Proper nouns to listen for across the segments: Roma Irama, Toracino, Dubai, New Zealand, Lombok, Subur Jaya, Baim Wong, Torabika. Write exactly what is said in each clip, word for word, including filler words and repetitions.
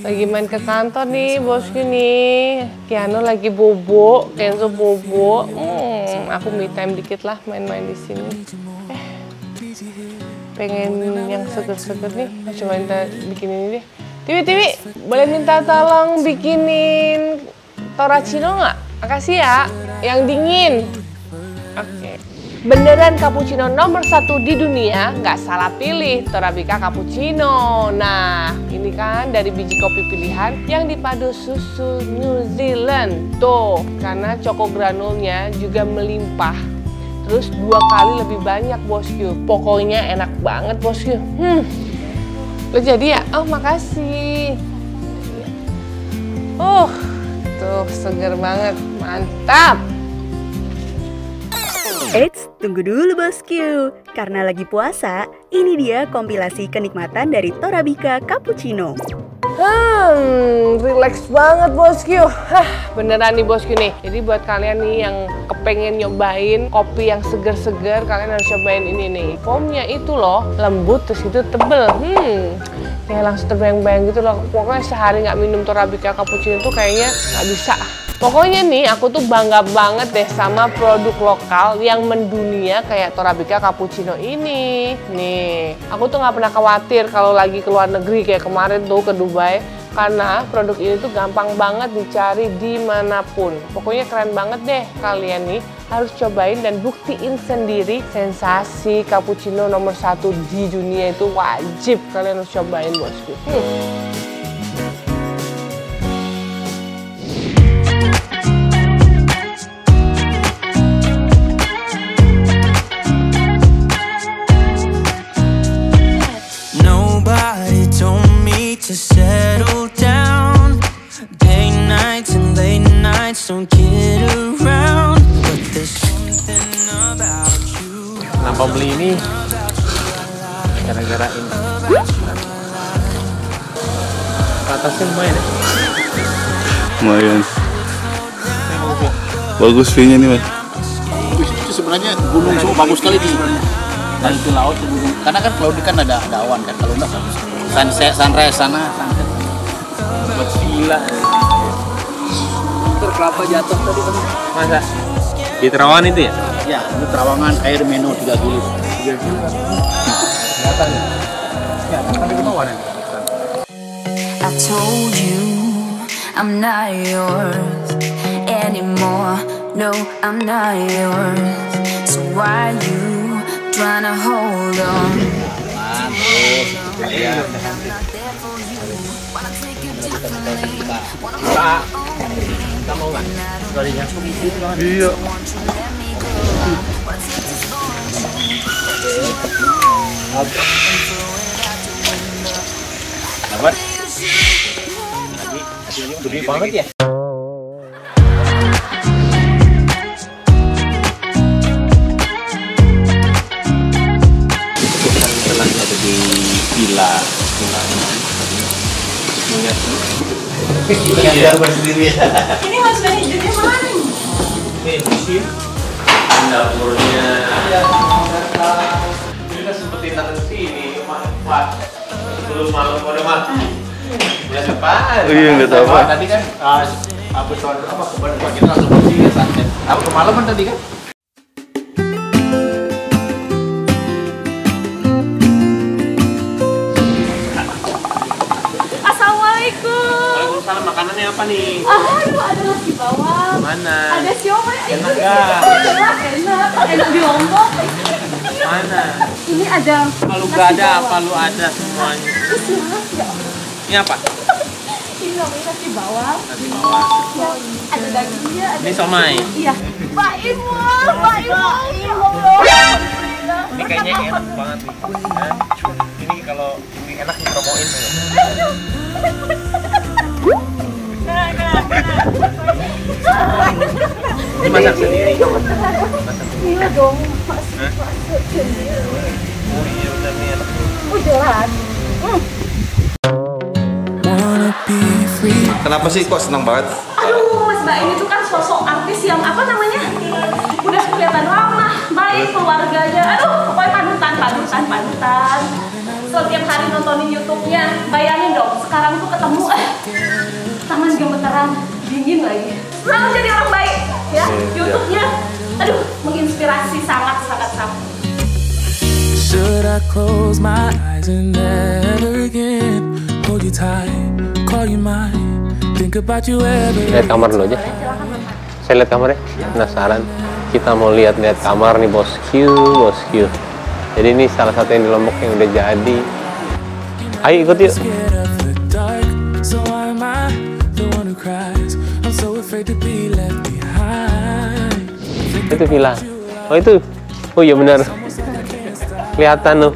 Lagi main ke kantor nih bosku nih. Kiano lagi bobo, Kenzo bobo. Hmm, aku me time dikit lah main-main di sini. Eh, pengen yang seger-seger nih. Coba minta bikin ini deh. Tiwi Tiwi, boleh minta tolong bikinin Toracino nggak? Makasih ya, yang dingin. Oke. Okay. Beneran cappuccino nomor satu di dunia, nggak salah pilih Torabika cappuccino. Nah, ini kan dari biji kopi pilihan yang dipadu susu New Zealand. Tuh, karena coko granulnya juga melimpah. Terus dua kali lebih banyak bosku. Pokoknya enak banget bosku. Hmm. Lo jadi ya? Oh, makasih. Uh, tuh seger banget. Mantap. Eits, tunggu dulu bosku, karena lagi puasa, ini dia kompilasi kenikmatan dari Torabika Cappuccino. Hmm, relax banget bosku. Hah, beneran nih bosku nih. Jadi buat kalian nih yang kepengen nyobain kopi yang seger-seger, kalian harus cobain ini nih. Foamnya itu loh, lembut terus itu tebel. Hmm, kayak langsung terbayang-bayang gitu loh. Pokoknya sehari nggak minum Torabika Cappuccino tuh kayaknya nggak bisa. Pokoknya nih, aku tuh bangga banget deh sama produk lokal yang mendunia kayak Torabika Cappuccino ini. Nih, aku tuh nggak pernah khawatir kalau lagi ke luar negeri kayak kemarin tuh ke Dubai. Karena produk ini tuh gampang banget dicari dimanapun. Pokoknya keren banget deh, kalian nih harus cobain dan buktiin sendiri sensasi cappuccino nomor satu di dunia itu wajib. Kalian harus cobain bosku. Hmm. To settle down, day nights and late nights don't get around, but there's something about you. Kenapa beli ini? Gara-gara ini. Atasnya lumayan ya? Lumayan. Bagus view-nya nih mas. Itu sebenarnya gunung semua bagus sekali di dari itu laut ke gunung. Karena kan laut kan ada, ada awan kan, kalau enggak bagus. Sunset, sunrise sana, sunset. Buat gila. Tur kelapa jatuh tadi kan? Masa? Di Terawangan itu ya? Ya, di Terawangan air menu tiga gilis. Tiga gilis. Kelihatan ya? Ya, tapi kita warna. I told you I'm not yours anymore. No, I'm not yours. So why you trying to hold on? Iya. Kita mau nggak? Iya. Dapat. Gede banget ya. Gila, gila. Iya. Ini masalah hidupnya mana nih? Ini di sini. Dapurnya. Kita seperti tangan sini, manfaat. Belum malam udah mati. Udah apaan? Iya nggak tahu apa. Tadi kan abu saudara apa kemarin pagi langsung bersih ya santet. Abu kemalaman tadi kan? Makanannya apa nih? Aduh, ada nasi bawang. Mana? Ada siomay. Enak gak? Enak, enak. Enak di Lombok. Mana? Ini ada kalau gak ada apa lu ada semuanya. Ini apa? Ini namanya nasi bawang. Nasi bawang. Ada dagingnya. Ini siomay. Iya. Baim Wong, Baim Wong. Ini kayaknya enak banget nih. Ini kalau ini enak dipromoin ya. Ini masak sendiri. Masak sendiri. Iya dong, masak sendiri. Oh iya, udah enak. Ujaran. Kenapa sih kok senang banget? Aduh, Mas Baim itu kan sosok artis yang apa namanya? Udah kelihatan ramah, baik, keluarganya. Aduh, pokoknya panutan, panutan, panutan. setiap hari nontonin YouTube-nya. Bayangin dong, sekarang tuh ketemu eh, tangan gemeteran, dingin lagi. Langsung jadi orang baik ya, YouTube-nya. Aduh, menginspirasi sangat-sangat sangat. Should I close my eyes and never again hold you tight, call you mine, think about you every. Lihat kamar dulu aja. Saya lihat kamarnya, penasaran. Kita mau lihat-lihat kamar nih bosku, bosku. Jadi ini salah satu yang di Lombok yang udah jadi. Ayo ikut yuk. Itu villa. Oh itu. Oh iya benar. Kelihatan tuh.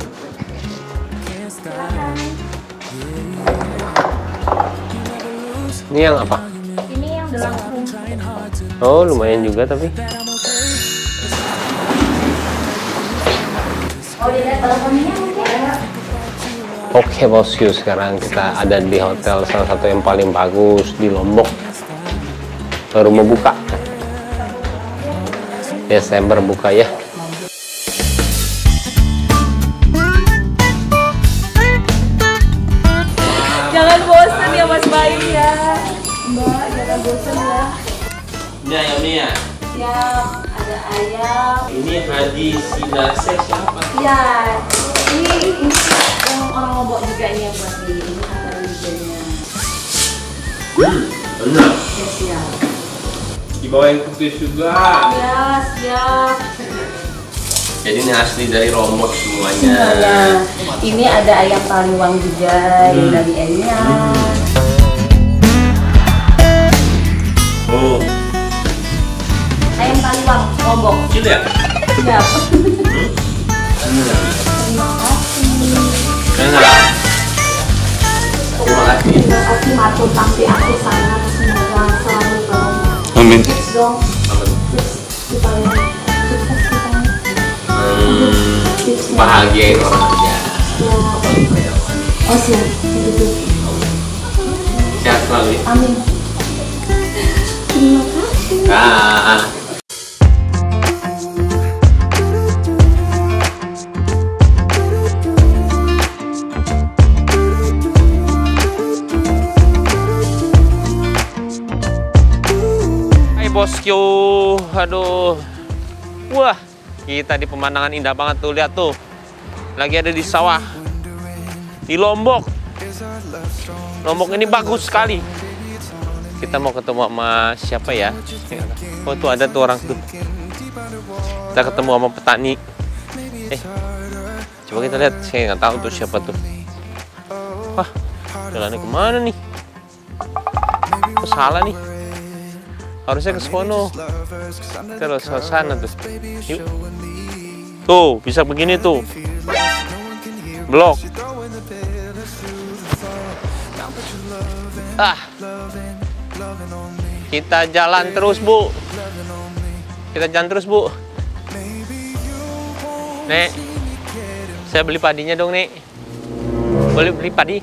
Ini yang apa? Ini yang langsung. Oh lumayan juga tapi. Oke bosku, sekarang kita ada di hotel salah satu yang paling bagus di Lombok. Baru mau buka. Desember buka ya. Ini ayamnya. Ya, ada ayam. Ini Hadi Sidase siapa? Ya, ini ini yang orang Lombok juga ini yang buat di ini ada liganya. Hmm, enak. Ya, siap. Dibawain putih juga. Ya, siap. Jadi ini asli dari Lombok semuanya. Ya, ya. Ini ada ayam paluang juga hmm. yang dari ayam. Hmm. Oh. Ayam paluang, Lombok. Gitu ya? Iya. Terima kasih. Terima kasih. Terima kasih matur tapi aku sangat semoga selalu beruntung. Amin. Dong. Bahagia itu orang aja. Oh siap. Sehat selalu. Amin. Terima kasih. Ah. Bosku, aduh, wah, kita di pemandangan indah banget tuh, lihat tuh, lagi ada di sawah, di Lombok, Lombok ini bagus sekali. Kita mau ketemu sama siapa ya? Oh tuh ada tuh orang tuh. Kita ketemu sama petani. Eh, coba kita lihat, saya nggak tahu tuh siapa tuh. Wah, jalannya kemana nih? Kok salah nih? Harusnya ke sono, kalau suasana tuh, yuk. Tuh bisa begini tuh, blok. Ah, kita jalan terus bu, kita jalan terus bu. Nek, saya beli padinya dong nek. Boleh beli padi?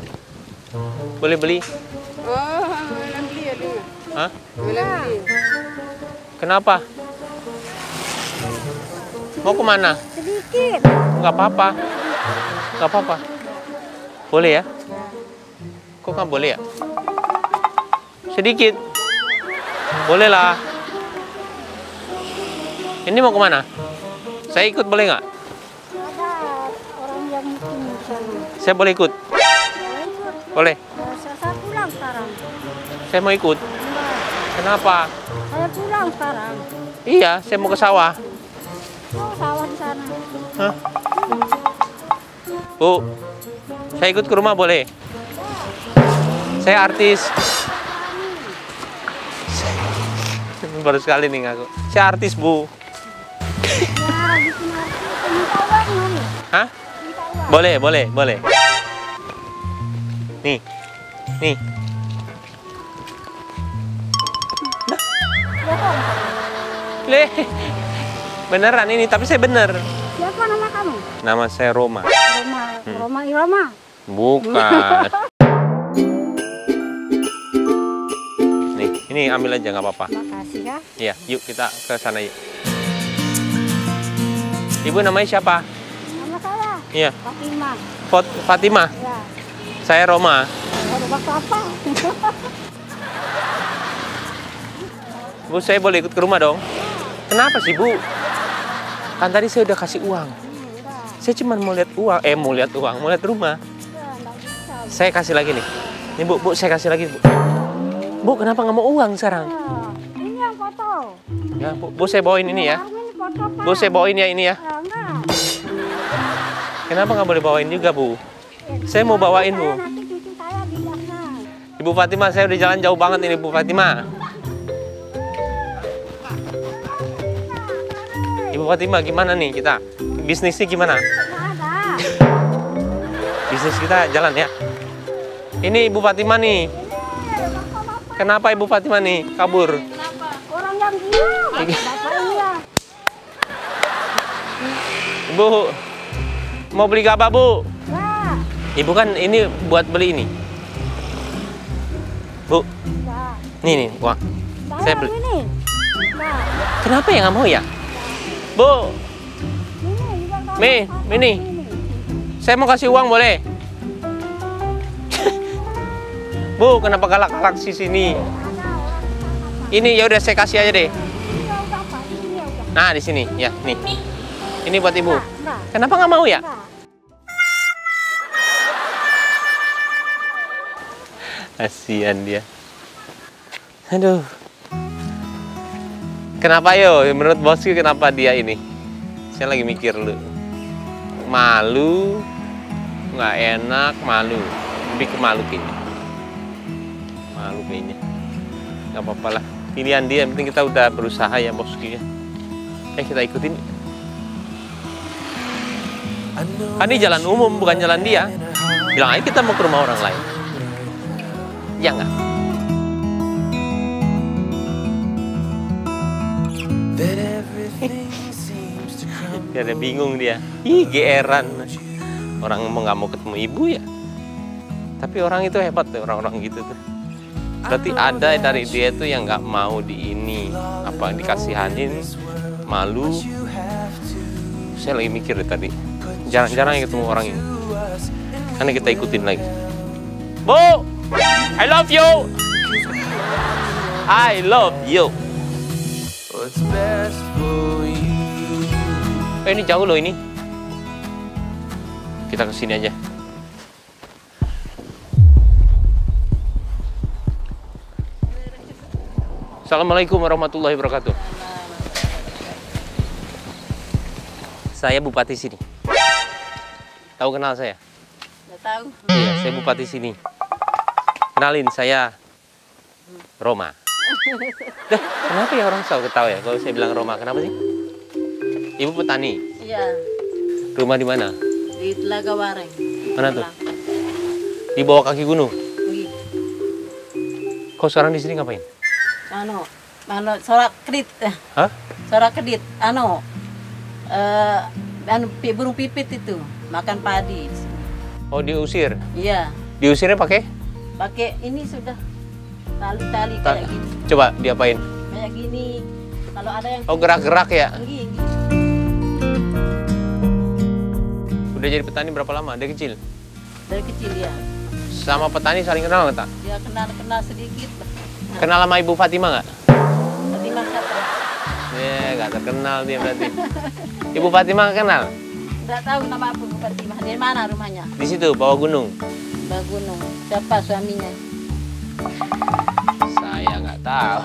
Boleh beli? Hah? Kenapa? Mau kemana? Sedikit. Nggak apa-apa. Nggak apa-apa. Boleh ya? Kok nggak boleh ya? Sedikit. Boleh lah. Ini mau kemana? Saya ikut boleh nggak? Ada orang yang mungkin. Saya boleh ikut? Boleh. Saya pulang sekarang. Saya mau ikut. Kenapa? Saya pulang sekarang. Iya, saya mau ke sawah. Oh, sawah di sana. Hah? Bu, saya ikut ke rumah boleh? Saya artis. Baru sekali nih ngaku. Saya artis, Bu. Hah? Boleh, boleh, boleh. Nih. Nih. Leh, beneran ini, tapi saya bener. Siapa nama kamu? Nama saya Roma. Roma, hmm. Roma Irama? Bukan. Nih, ini ambil aja nggak apa-apa. Makasih ya. Iya, yuk kita ke sana yuk. Ibu namanya siapa? Nama saya. Iya. Fatimah. Pot Fatimah. Iya. Saya Roma. Roma apa? Bu, saya boleh ikut ke rumah dong? Kenapa sih, Bu? Kan tadi saya udah kasih uang. Hmm, saya cuma mau lihat uang, eh mau lihat uang, mau lihat rumah. Enggak, saya kasih lagi nih. Nih, Bu, Bu, saya kasih lagi, Bu. Bu, kenapa nggak mau uang sekarang? Ini yang foto. Ya, Bu, Bu saya bawain ini ya. Bu, saya bawain ya ini ya. Kenapa nggak boleh bawain juga, Bu? Saya mau bawain, Bu. Ibu Fatimah, saya udah jalan jauh banget ini, Bu Fatimah. Ibu Fatimah, gimana nih kita? Bisnisnya gimana? Ada. Bisnis kita jalan ya. Ini Ibu Fatimah nih. Ini, bapak. Kenapa Ibu Fatimah nih kabur? Kenapa? Orang yang gila. Bu, mau beli apa, Bu? Ya. Ibu kan ini buat beli ini. Bu. Ya. Nih nih, wah. Saya beli. Ini. Ya. Kenapa ya nggak mau ya? Bu, Mi, Mini, saya mau kasih uang boleh? Bu, kenapa galak-galak di sini? Ini ya udah saya kasih aja deh. Nah di sini, ya nih. Ini buat ibu. Kenapa nggak mau ya? Kasihan dia. Aduh. Kenapa yo? Menurut bosku kenapa dia ini? Saya lagi mikir lu. Malu, nggak enak, malu. Lebih ke malu kayaknya. Malu kayaknya. Nggak apa-apa lah. Pilihan dia. Yang penting kita udah berusaha ya bosku ya. Eh kita ikutin. Kan ini jalan umum bukan jalan dia. Bilang aja kita mau ke rumah orang lain. Ya nggak? Dia ada bingung dia. Ih, geeran. Orang mau nggak mau ketemu ibu ya. Tapi orang itu hebat tuh, orang-orang gitu tuh. Berarti ada dari dia tuh yang nggak mau di ini. Apa dikasihanin, malu. Saya lagi mikir deh tadi. Jarang-jarang ketemu orang ini. Karena kita ikutin lagi. Bu, I love you. I love you. Eh, ini jauh loh ini. Kita ke sini aja. Assalamualaikum warahmatullahi wabarakatuh. Saya bupati sini. Tahu kenal saya? Nggak tahu. Iya, saya bupati sini. Kenalin, saya Roma. Duh, kenapa ya orang selalu ketawa ya kalau saya bilang Roma? Kenapa sih? Ibu petani? Iya. Rumah di mana? Di Telaga Wareng. Mana tuh? Di bawah kaki gunung? Iya. Kau sekarang di sini ngapain? Ano, ano, sorak kedit. Hah? Sorak kedit, ano, eh, anu, burung pipit itu, makan padi. Oh, diusir? Iya. Diusirnya pakai? Pakai ini sudah, tali-tali kayak gini. Coba diapain? Kayak gini, kalau ada yang... Oh, gerak-gerak ya? Gini. Udah jadi petani berapa lama? Dari kecil? Dari kecil, ya. Sama petani saling kenal nggak, tak? Ya, kenal-kenal sedikit. Kenal sama Ibu Fatimah nggak? Fatimah nggak terkenal. Ya, nggak terkenal dia berarti. Ibu Fatimah nggak kenal? Nggak tahu nama Ibu Fatimah. Dari mana rumahnya? Di situ, bawah gunung? Bawah gunung. Siapa suaminya? Saya nggak tahu.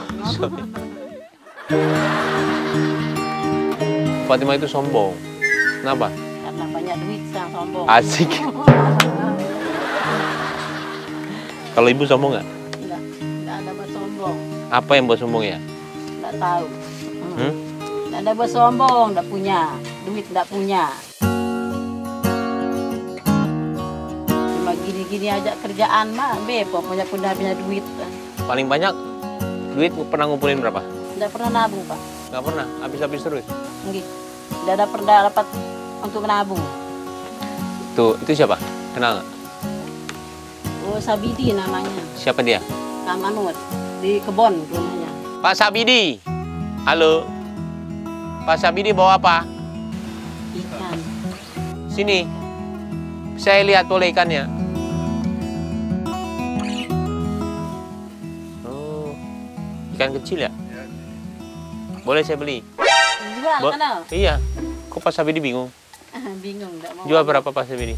Fatimah itu sombong. Kenapa? Nah, banyak duit, sang sombong. Asik. Kalau ibu sombong nggak? Nggak, nggak ada buat sombong. Apa yang buat sombong ya? Nggak tahu. Hmm. Hmm? Nggak ada buat sombong, nggak punya. Duit nggak punya. Cuma gini-gini aja kerjaan mah, be, pokoknya punya punya duit. Paling banyak duit pernah ngumpulin berapa? Nggak pernah nabung, Pak. Nggak pernah? Habis-habis terus? Nggih. Nggak ada pernah dapat untuk menabung. Tuh, itu siapa? Kenal nggak? Oh, Sabidi namanya. Siapa dia? Pak Manut, di kebon rumahnya. Pak Sabidi. Halo. Pak Sabidi bawa apa? Ikan. Sini. Saya lihat pola ikannya. Oh, ikan kecil ya? Boleh saya beli? Jual Bo kan? Iya. Kok Pak Sabedi bingung? Bingung, enggak mau. Jual berapa Pak Sabedi?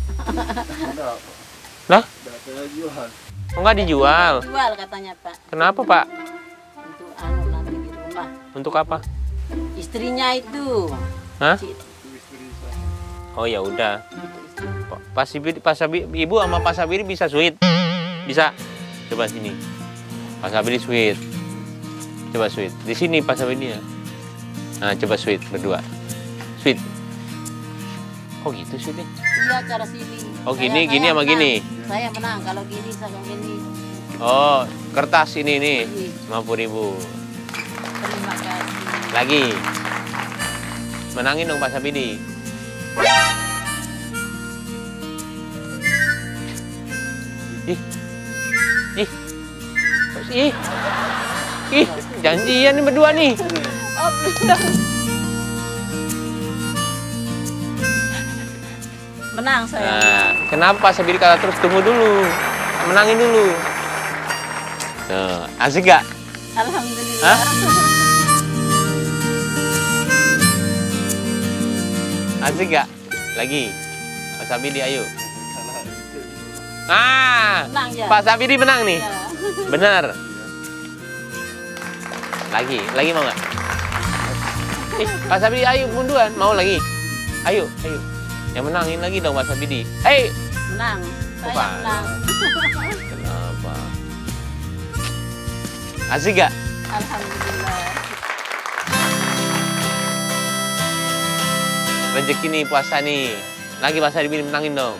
Lah? Enggak dijual. Enggak dijual. Jual katanya, Pak. Kenapa, Pak? Untuk anu nanti di rumah. Untuk apa? Istrinya itu. Hah? Oh ya udah. Pak Sabedi, Pak Sabedi, Ibu sama Pak Sabedi bisa sweet. Bisa. Coba sini. Pak Sabedi sweet. Coba sweet. Di sini Pak Sabedi ya. Nah, coba sweet berdua. Sweet. Oh gitu sweetnya? Iya, cara sini. Oh gini, saya, gini saya sama menang. Gini? Saya menang, kalau gini sama gini. Oh, kertas ini nih. lima puluh ribu. Terima kasih. Lagi. Menangin dong Pak Sabedi. Ih. Ih. Ih. Ih, janjian nih berdua nih. Oh, menang saya. Nah, kenapa Sabedi kalah terus? Tunggu dulu. Menangin dulu. Tuh, asik gak? Alhamdulillah. Hah? Asik gak? Lagi. Pak Sabedi ayo. Ah, menang, ya? Pak Sabedi menang nih. Ya. Benar. Lagi, lagi mau nggak? Eh, Pak Sabedi ayo bunduan, mau lagi. Ayo, ayo. Yang menangin lagi dong Pak Sabedi. Eh, menang. Saya Opa. Menang. Kenapa? Asik gak? Alhamdulillah. Rezeki nih puasa nih. Lagi Pak Sabedi menangin dong.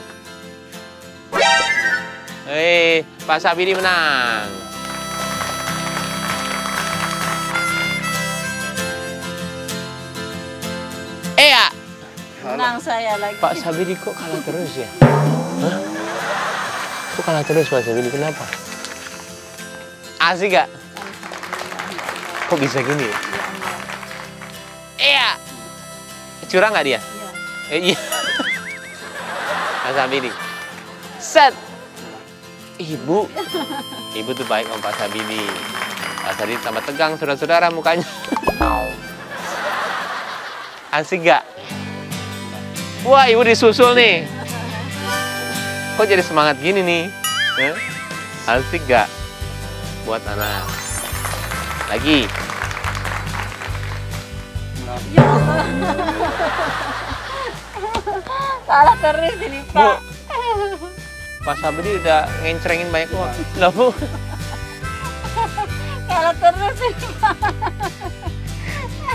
Eh, Pak Sabedi menang. Eh, ya. Menang saya lagi. Pak Sabedi kok kalah terus ya? Hah? Kok kalah terus Pak Sabedi, kenapa? Asik gak? Kok bisa gini ya? Eh, ya. Curang gak dia? Iya. Eh, iya. Pak Sabedi. Set. Ibu, ibu tuh baik sama Pak Sabedi. Pak Sabedi tambah tegang, saudara-saudara mukanya. Asik gak? Wah, ibu disusul nih. Kok jadi semangat gini nih? Eh? Asik gak? Buat anak. Lagi. Ya Allah. Salah terus ini, Pak. Bu. Pak Sabedi udah ngencrengin banyak uang. Loh, Bu. Kalau terus sih.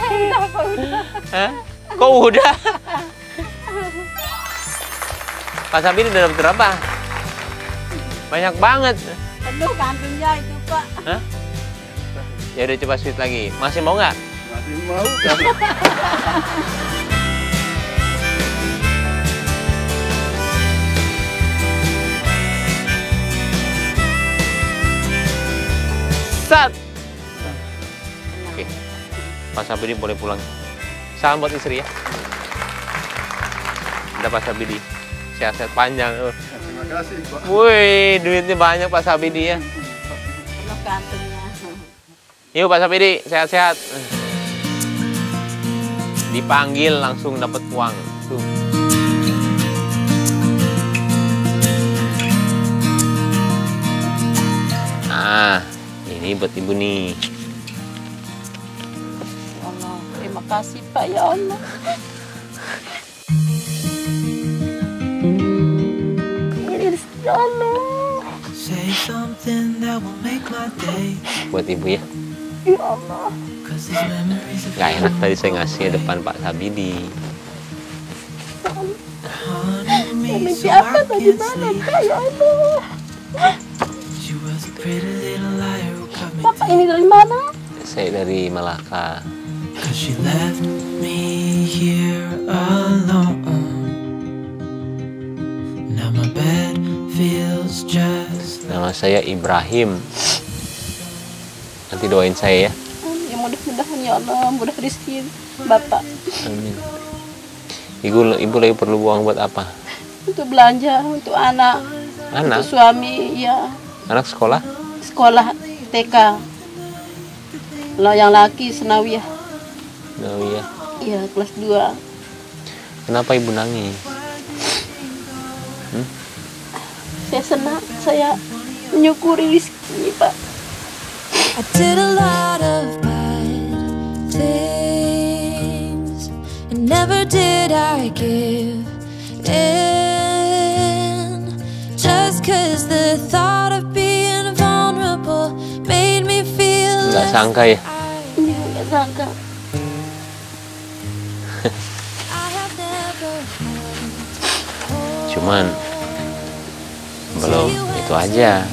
Kenapa udah? Hah? Kok udah? Pak Sabedi udah dapat berapa? Banyak banget. Penuh kantungnya itu, Pak. Hah? Ya udah coba sweet lagi. Masih mau nggak? Masih mau. Oke, Pak Sabedi boleh pulang. Salam buat istri ya. Udah Pak Sabedi, sehat-sehat panjang. Terima kasih, Pak. Wih, duitnya banyak Pak Sabedi ya. Penuh kantungnya. Yuk Pak Sabedi, sehat-sehat. Dipanggil langsung dapat uang. Tuh. Nah. Ini buat ibu nih. Allah, terima kasih Pak, ya Allah. Buat ibu ya. Ya Allah. Gak enak tadi saya ngasih depan Pak Sabedi. Mimpi apa tadi malam, Pak, ya Allah. Bapak ini dari mana? Saya dari Malaka. Nama saya Ibrahim. Nanti doain saya ya. Ya mudah-mudahan ya Allah, mudah rezeki Bapak. Amin. Ibu, ibu lagi perlu uang buat apa? Untuk belanja, untuk anak, anak? Untuk suami, ya. Anak sekolah? Sekolah T K. Kalau yang laki, Senawiyah. Senawiyah? Iya, kelas dua. Kenapa ibu nangis? Hmm? Saya senang, saya menyukuri rezeki, Pak. I did a lot of bad things, and never did I give in. Just 'cause the thought of being vulnerable made me feel. Gak sangka ya? Iya, gak sangka. Cuman belum itu aja.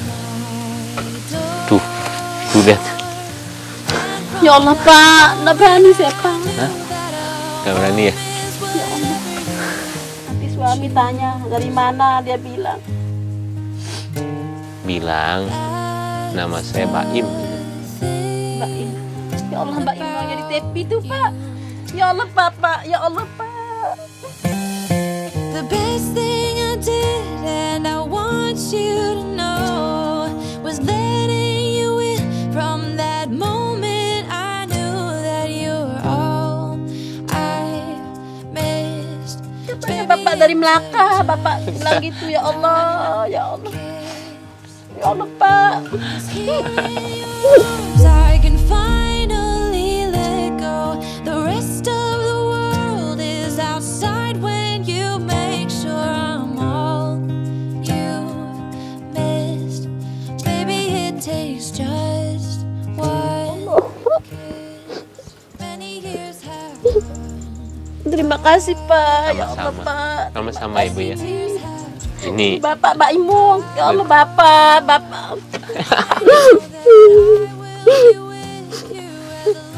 Lihat. Ya Allah, Pak, nggak berani saya, Pak. Hah? Nggak berani ya? Ya Allah. Tapi suami tanya, dari mana, dia bilang. Bilang, nama saya Baim. Baim. Ya Allah, Baim mau jadi tepi tuh, Pak. Ya Allah, Pak, Pak. Ya Allah, Pak. The best thing I did and I want you to know was letting from that moment I knew that you were all I missed. Bapak dari Melaka, Bapak bilang gitu, ya Allah, ya Allah, ya Allah, Pak. I can finally let go. The rest of the world is outside when you make sure I'm all you missed. Baby, it takes just. Terima kasih, Pak. Ya Allah, Pak. Sama-sama, Ibu ya. Ini Bapak Baim Wong. Ya Allah, Bapak, Bapak.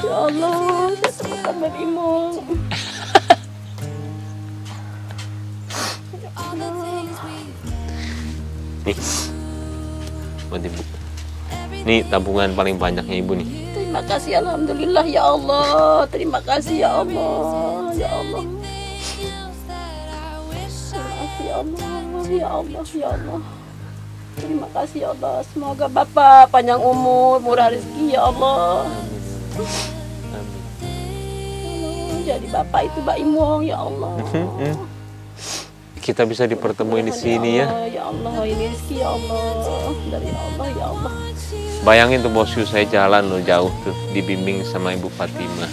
Ya Allah, Bapak Baim Wong. Nih, buat Ibu. Ini tabungan paling banyaknya Ibu nih. Terima kasih, alhamdulillah, ya Allah. Terima kasih, ya Allah, ya Allah. Terima kasih, ya Allah, ya Allah, ya Allah. Terima kasih, ya Allah. Semoga Bapak panjang umur, murah rezeki, ya Allah. Jadi Bapak itu Baim Wong, ya Allah. Kita bisa dipertemuin di sini, ya. Ya Allah, ini rezeki, ya Allah, dari Allah, ya Allah. Bayangin tuh bosku, saya jalan loh jauh tuh, dibimbing sama Ibu Fatimah.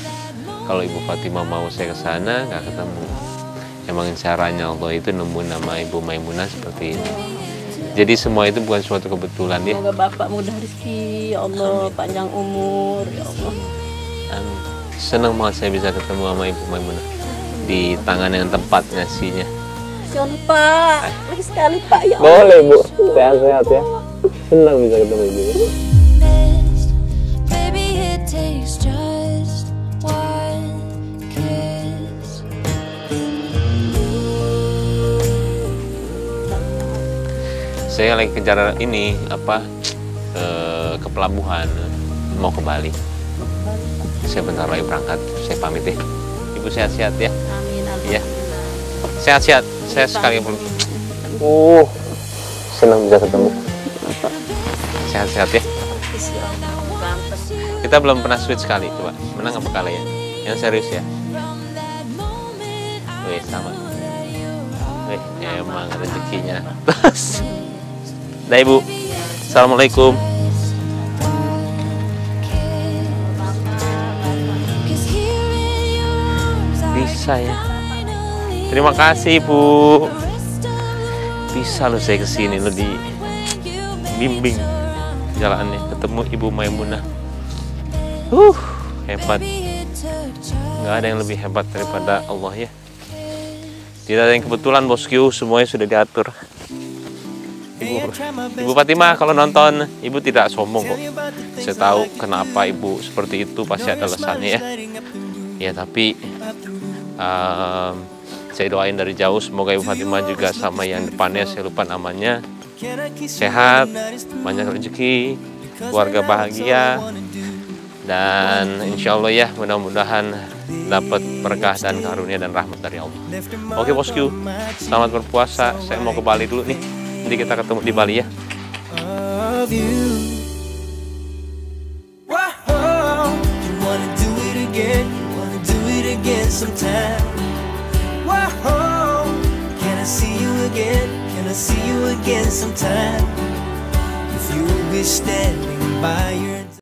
Kalau Ibu Fatimah mau saya ke sana, nggak ketemu. Emang caranya Allah itu nemu nama Ibu Maimunah seperti ini. Jadi semua itu bukan suatu kebetulan, ya. Semoga Bapak mudah rezeki, ya Allah, amin. Panjang umur, ya Allah. Amin. Senang banget saya bisa ketemu sama Ibu Maimunah di tangan yang tepat ngasihnya. Ya Allah, Pak, lagi sekali, Pak, ya. Boleh, Bu, sehat-sehat ya. Senang bisa ketemu Ibu. Saya lagi kejar ini apa e, ke pelabuhan, mau ke Bali. Saya bentar lagi berangkat, saya pamit deh. Ibu sehat-sehat ya. Amin. Iya. Sehat-sehat. Saya sekali pun. Uh, senang bisa ketemu. Sehat-sehat ya. Kita belum pernah switch sekali, coba. Menang apa kalah ya? Yang serius ya. Wih, sama. Wih, emang rezekinya. Dah, Ibu. Assalamualaikum. Bisa ya. Terima kasih, Bu. Bisa loh saya kesini loh, di bimbing jalannya, ketemu Ibu Maimunah. Uh, hebat. Nggak ada yang lebih hebat daripada Allah ya. Tidak ada yang kebetulan, bosku. Semuanya sudah diatur. Ibu, Ibu Fatimah kalau nonton, Ibu tidak sombong kok. Saya tahu kenapa Ibu seperti itu, pasti ada alasannya ya. Ya, tapi um, saya doain dari jauh semoga Ibu Fatimah juga sama yang depannya, saya lupa namanya, sehat, banyak rezeki, keluarga bahagia. Dan insya Allah ya, mudah-mudahan dapat berkah dan karunia dan rahmat dari Allah. Oke bosku, selamat berpuasa. Saya mau ke Bali dulu nih. Nanti kita ketemu di Bali ya. If you be standing by your